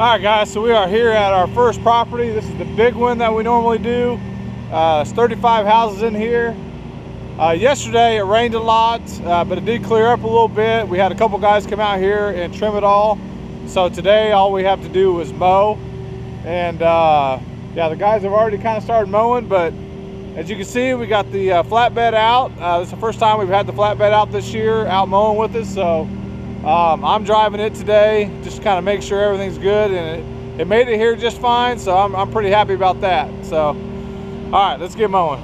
Alright guys, so we are here at our first property. This is the big one that we normally do. It's 35 houses in here. Yesterday it rained a lot, but it did clear up a little bit. We had a couple guys come out here and trim it all. So today all we have to do was mow. And yeah, the guys have already kind of started mowing, but as you can see, we got the flatbed out. This is the first time we've had the flatbed out this year, out mowing with us. So I'm driving it today just to kind of make sure everything's good, and it made it here just fine, so I'm pretty happy about that. So all right, let's get mowing.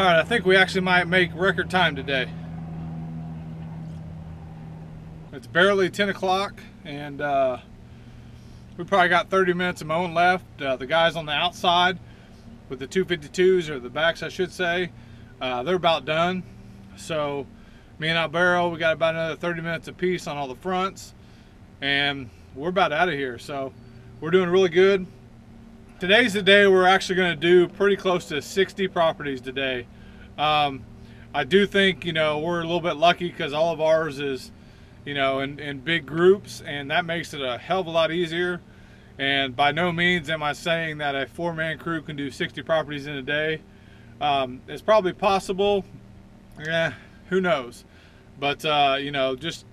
Alright, I think we actually might make record time today. It's barely 10 o'clock and we probably got 30 minutes of mowing left. The guys on the outside with the 252s, or the backs I should say, they're about done. So me and Albarrow, we got about another 30 minutes apiece on all the fronts, and we're about out of here. So we're doing really good. Today's the day we're actually going to do pretty close to 60 properties today. I do think, you know, we're a little bit lucky because all of ours is, you know, in big groups, and that makes it a hell of a lot easier. And by no means am I saying that a four-man crew can do 60 properties in a day. It's probably possible. Yeah, who knows? But you know, just,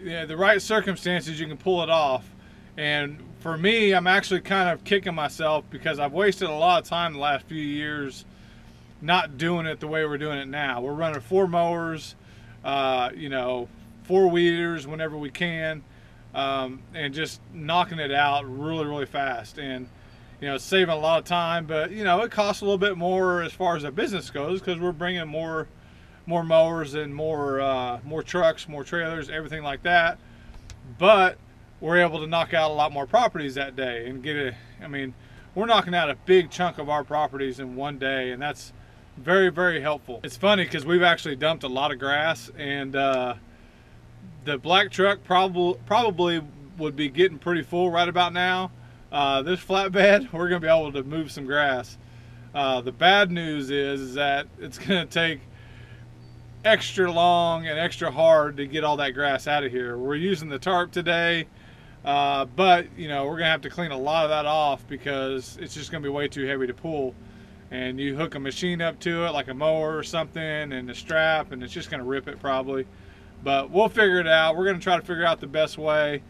you know, the right circumstances, you can pull it off. And for me, I'm actually kind of kicking myself because I've wasted a lot of time the last few years not doing it the way we're doing it now. We're running four mowers, you know, four weeders whenever we can, and just knocking it out really, really fast. And, you know, saving a lot of time, but, you know, it costs a little bit more as far as the business goes because we're bringing more mowers and more trucks, more trailers, everything like that. But we're able to knock out a lot more properties that day and get it. I mean, we're knocking out a big chunk of our properties in one day, and that's very, very helpful. It's funny because we've actually dumped a lot of grass, and the black truck probably would be getting pretty full right about now. This flatbed, we're gonna be able to move some grass. The bad news is that it's gonna take extra long and extra hard to get all that grass out of here. We're using the tarp today. But, you know, we're going to have to clean a lot of that off because it's just going to be way too heavy to pull. And you hook a machine up to it, like a mower or something, and a strap, and it's just going to rip it probably. But we'll figure it out. We're going to try to figure out the best way,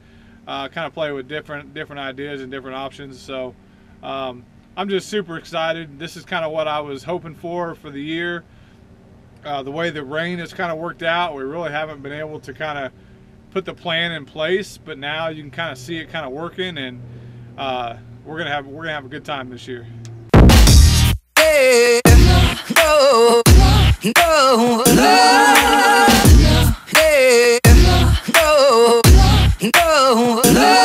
kind of play with different ideas and different options. So I'm just super excited. This is kind of what I was hoping for the year. The way the rain has kind of worked out, we really haven't been able to kind of put the plan in place, but now you can kind of see it kind of working, and we're gonna have a good time this year. Hey, no, no, no. Hey, no, no, no.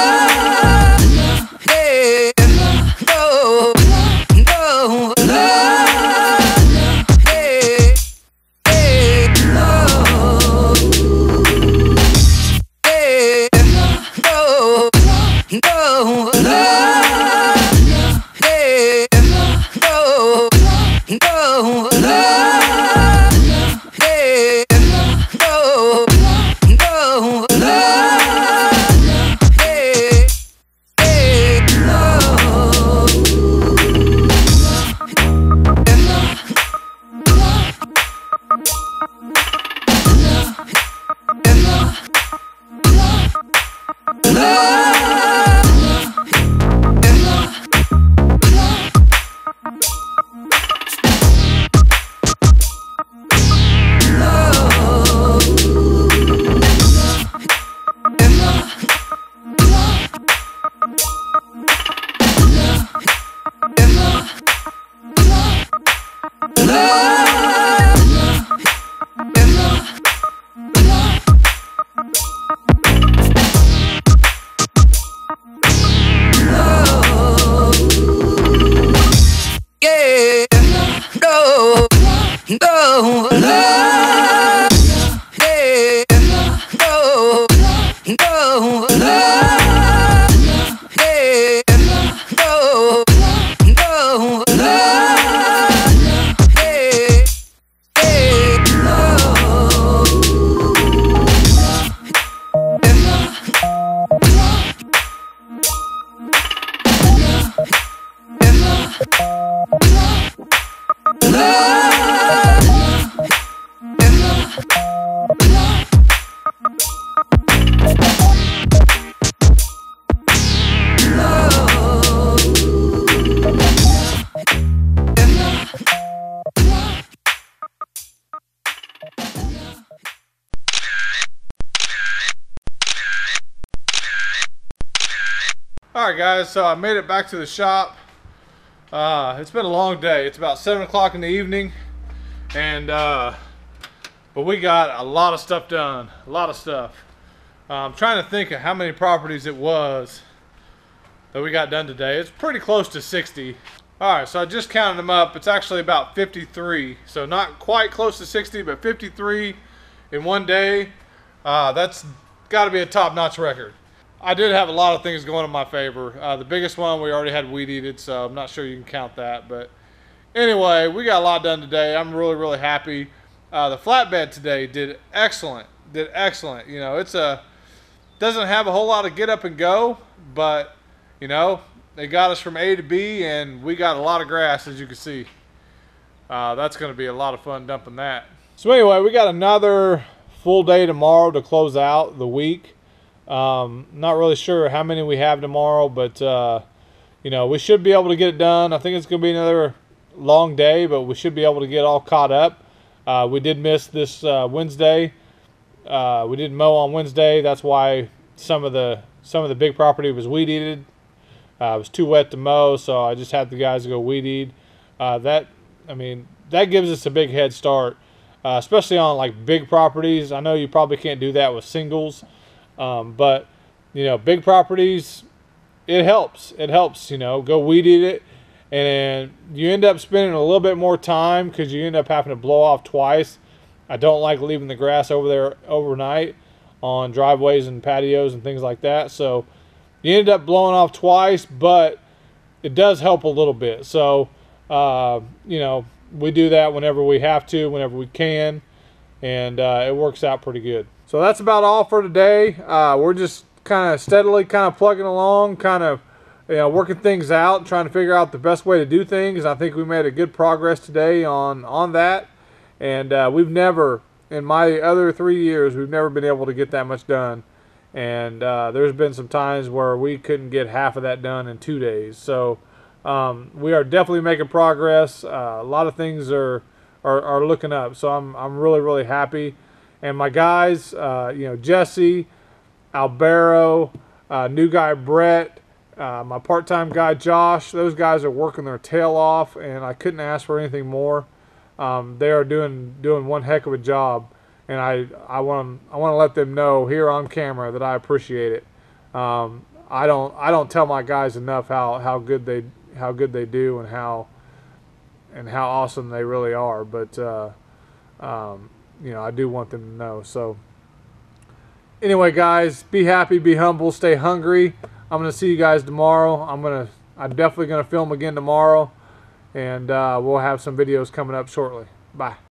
Alright guys, so I made it back to the shop. It's been a long day. It's about 7 o'clock in the evening, and but we got a lot of stuff done, a lot of stuff. I'm trying to think of how many properties it was that we got done today. It's pretty close to 60. Alright, so I just counted them up. It's actually about 53, so not quite close to 60, but 53 in one day. That's got to be a top-notch record. I did have a lot of things going in my favor. The biggest one, we already had weed eated, so I'm not sure you can count that. But anyway, we got a lot done today. I'm really, really happy. The flatbed today did excellent. Did excellent. You know, it's a doesn't have a whole lot of get up and go, but you know, they got us from A to B, and we got a lot of grass, as you can see. That's going to be a lot of fun dumping that. So anyway, we got another full day tomorrow to close out the week. Not really sure how many we have tomorrow, but you know, we should be able to get it done. I think it's gonna be another long day, but we should be able to get all caught up. We did miss this Wednesday. We didn't mow on Wednesday. That's why some of the big property was weed eated. It was too wet to mow, so I just had the guys go weed eat. That gives us a big head start, especially on like big properties. I know you probably can't do that with singles. But you know, big properties, it helps, you know, go weed eat it, and you end up spending a little bit more time because you end up having to blow off twice. I don't like leaving the grass over there overnight on driveways and patios and things like that, so you end up blowing off twice, but it does help a little bit. So you know, we do that whenever we have to, whenever we can, and it works out pretty good. So that's about all for today. We're just kind of steadily plugging along, working things out, trying to figure out the best way to do things. I think we made a good progress today on that. And we've never, in my other 3 years, we've never been able to get that much done. And there's been some times where we couldn't get half of that done in 2 days. So we are definitely making progress. A lot of things are looking up. So I'm really, really happy. And my guys, Jesse, Albarrow, new guy Brett, My part-time guy, Josh, those guys are working their tail off, and I couldn't ask for anything more. They are doing one heck of a job, and I want to let them know here on camera that I appreciate it. I don't tell my guys enough how good they do and how awesome they really are. But you know, I do want them to know. So anyway, guys, be happy, be humble, stay hungry. I'm gonna see you guys tomorrow. I'm definitely gonna film again tomorrow, and we'll have some videos coming up shortly. Bye.